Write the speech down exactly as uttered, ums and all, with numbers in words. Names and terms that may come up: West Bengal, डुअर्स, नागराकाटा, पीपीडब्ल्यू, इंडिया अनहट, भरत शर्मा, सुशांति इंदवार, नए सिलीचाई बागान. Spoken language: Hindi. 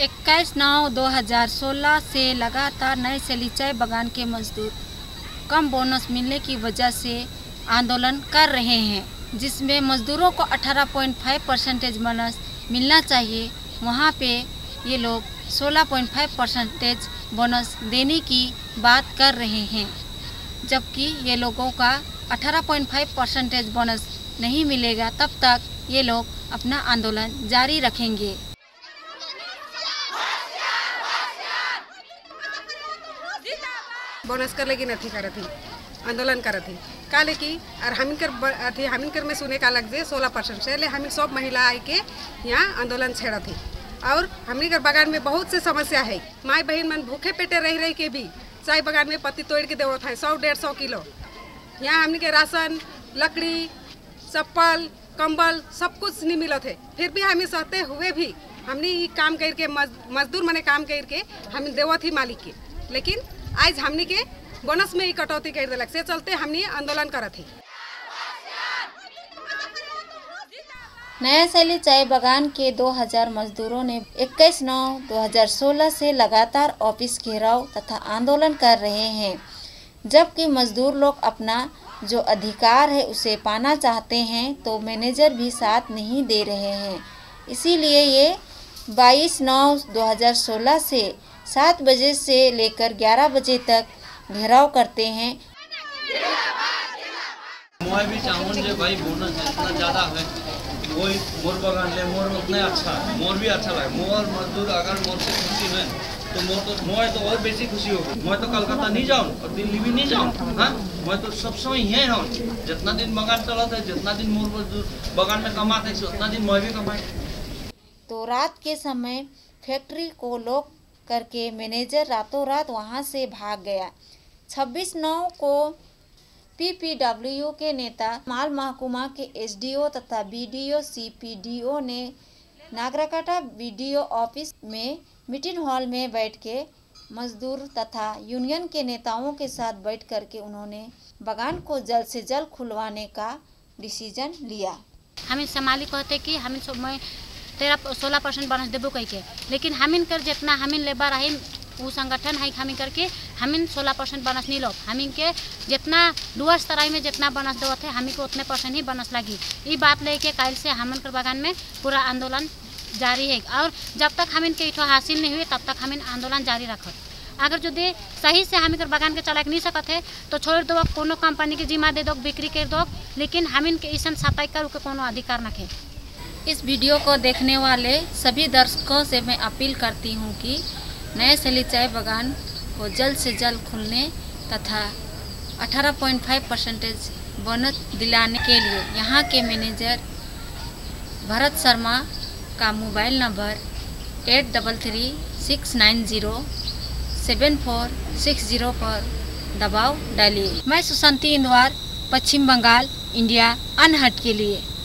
इक्कीस नौ दो हज़ार सोलह से लगातार नए सिलीचाई बागान के मजदूर कम बोनस मिलने की वजह से आंदोलन कर रहे हैं, जिसमें मजदूरों को अठारह पॉइंट पाँच परसेंटेज बोनस मिलना चाहिए, वहां पे ये लोग सोलह पॉइंट पाँच परसेंटेज बोनस देने की बात कर रहे हैं, जबकि ये लोगों का अठारह पॉइंट पाँच परसेंटेज बोनस नहीं मिलेगा तब तक ये लोग अपना आंदोलन जारी रखेंगे। बोनस कर लेगी नथी कर थी आंदोलन कर थी का लेकी और हमिनकर अथी हमिनकर में सुने का लग जे सोलह परसेंट से ले हमिन सब महिला आई के यहाँ आंदोलन छेड़ा थी। और हमनी घर बागान में बहुत से समस्या है, माई बहन मन भूखे पेटे रह रही के भी चाय बागान में पत्ती तोड़ के देवत है सौ डेढ़ सौ किलो। यहाँ हमनी के राशन, लकड़ी, चप्पल, कंबल सब कुछ नहीं मिलत है, फिर भी हमें सहते हुए भी हमने काम करके मजदूर मने काम करके हम देवत ही मालिक के, लेकिन आज हमनी के बोनस में ही कटौती कर दिलक से चलते हमनी आंदोलन करत है। नए सिलीचाई बागान के दो हज़ार मजदूरों ने इक्कीस नौ दो हज़ार सोलह से लगातार ऑफिस घेराव तथा आंदोलन कर रहे हैं, जबकि मजदूर लोग अपना जो अधिकार है उसे पाना चाहते हैं तो मैनेजर भी साथ नहीं दे रहे हैं। इसीलिए ये बाईस नौ दो हज़ार सोलह से सात बजे से लेकर ग्यारह बजे तक घेराव करते हैं। मैं भी चाहूँ जो भाई बोनस इतना ज़्यादा है वही मोर बागान ले मोर उतना अच्छा है, मोर भी अच्छा लगे मोर मजदूर अगर मोर से खुशी है तो मोर तो मैं तो और बेसी खुशी होगी। मैं तो कलकत्ता नहीं जाऊँ और दिल्ली भी नहीं जाऊँ, हाँ मैं तो सब समय यहीं हूँ। जितना दिन बागान चलता है, जितना दिन मोर मजदूर बागान में कमाते हैं उतना दिन मैं भी कमाए। तो रात के समय फैक्ट्री को लोग करके मैनेजर रातों रात वहां से भाग गया। छब्बीस नौ को पीपीडब्ल्यू के नेता माल महकुमा के एसडीओ तथा बीडीओ सीपीडीओ ने नागराकाटा बीडीओ ऑफिस में मीटिंग हॉल में बैठ के मजदूर तथा यूनियन के नेताओं के साथ बैठ करके उन्होंने बागान को जल्द से जल्द खुलवाने का डिसीजन लिया। हमें समाली कहते कि हमें तेरह सोलह परसेंट बोनस देबो कह के, लेकिन हमिन कर जितना हमिन लेबर है वो संगठन है हमिन करके हमिन सोलह परसेंट बोनस नहीं लो, हमिन के जितना डुअर्स तराई में जितना बोनस देवत है हमी को उतने परसेंट ही बोनस लगी। ये बात लेके कल से हमिन कर बागान में पूरा आंदोलन जारी है और जब तक हमिन के इठो हासिल नहीं हुए तब तक हमिन आंदोलन जारी रखत। अगर जो दे सही से हमी कर बागान के चला नहीं सकते है तो छोड़ दो, कोनो कंपनी के जिम्मा दे दो, बिक्री कर दो, लेकिन हमिन के ऐसा सफाई करू के कोनो अधिकार न है। इस वीडियो को देखने वाले सभी दर्शकों से मैं अपील करती हूं कि नए सिलीचाई बागान को जल्द से जल्द खुलने तथा अठारह पॉइंट पाँच परसेंटेज बोनस दिलाने के लिए यहां के मैनेजर भरत शर्मा का mobile number eight double three six nine zero seven four six zero पर दबाव डालिए। मैं सुशांति इंदवार, पश्चिम बंगाल, इंडिया अनहट के लिए।